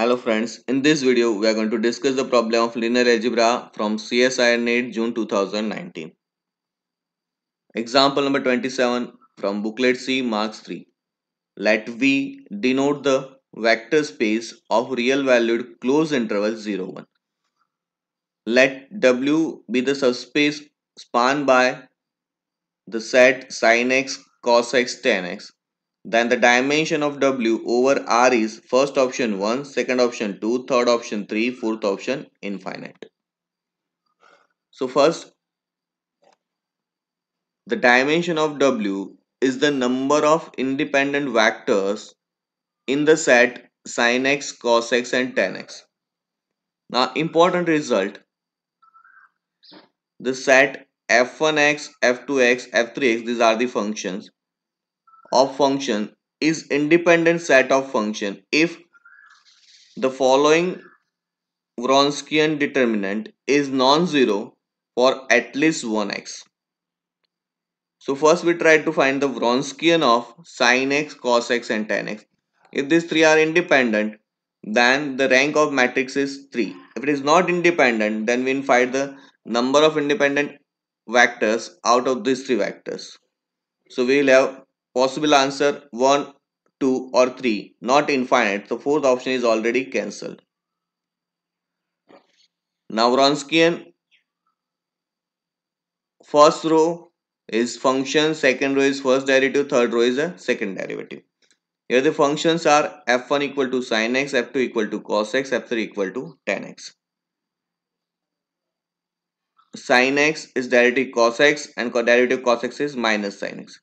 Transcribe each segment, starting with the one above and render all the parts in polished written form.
Hello friends, in this video we are going to discuss the problem of linear algebra from CSIR NET June 2019. Example number 27 from booklet C, marks 3. Let V denote the vector space of real valued closed interval 0, 1. Let W be the subspace spanned by the set sin x, cos x, tan x. Then the dimension of W over R is first option 1, second option 2, third option 3, fourth option infinite. So first, the dimension of W is the number of independent vectors in the set sin x, cos x and tan x. Now important result, the set f1x, f2x, f3x, these are the functions. Of function is independent set of function if the following Wronskian determinant is non-zero for at least 1x. So first we try to find the Wronskian of sin x, cos x and tan x. If these three are independent, then the rank of matrix is 3. If it is not independent, then we find the number of independent vectors out of these three vectors. So we will have possible answer 1, 2 or 3, not infinite. So fourth option is already cancelled. Now Wronskian, first row is function, second row is first derivative, third row is a second derivative. Here the functions are f1 equal to sin x, f2 equal to cos x, f3 equal to tan x. Sin x is derivative cos x and derivative cos x is minus sin x.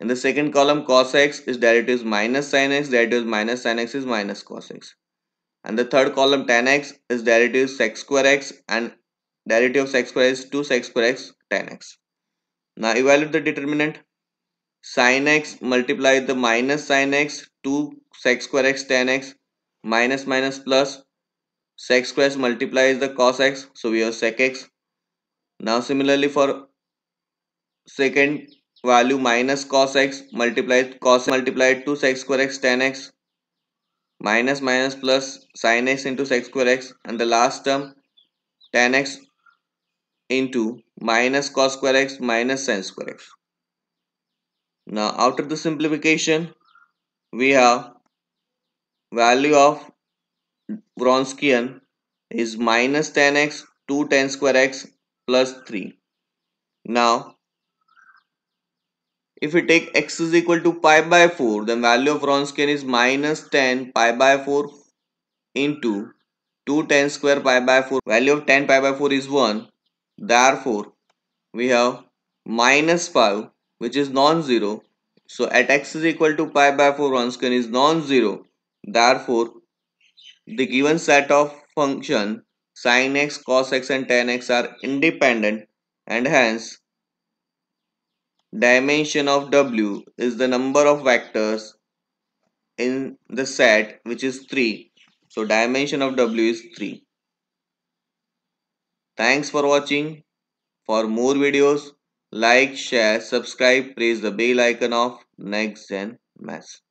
In the second column, cos x is derivative is minus sin x, derivative is minus sin x is minus cos x. And the third column, tan x is derivative sec square x and derivative of sec square is 2 sec square x tan x. Now evaluate the determinant. Sin x multiply the minus sin x, 2 sec square x tan x, minus minus plus sec square multiplies the cos x, so we have sec x. Now similarly for second value, minus cos x multiplied cos multiplied to sec square x tan x, minus minus plus sin x into sec square x, and the last term tan x into minus cos square x minus sin square x. Now after the simplification we have value of Wronskian is minus tan x, 2 tan square x plus 3. Now if we take x is equal to pi by 4, then value of Wronskian is minus 10 pi by 4 into 2 tan square pi by 4. Value of 10 pi by 4 is 1. Therefore, we have minus 5 which is non-zero. So at x is equal to pi by 4, Wronskian is non-zero. Therefore, the given set of function sin x, cos x and tan x are independent, and hence dimension of W is the number of vectors in the set, which is 3. So dimension of W is 3. Thanks for watching. For more videos, like, share, subscribe, press the bell icon of NextGenMaths.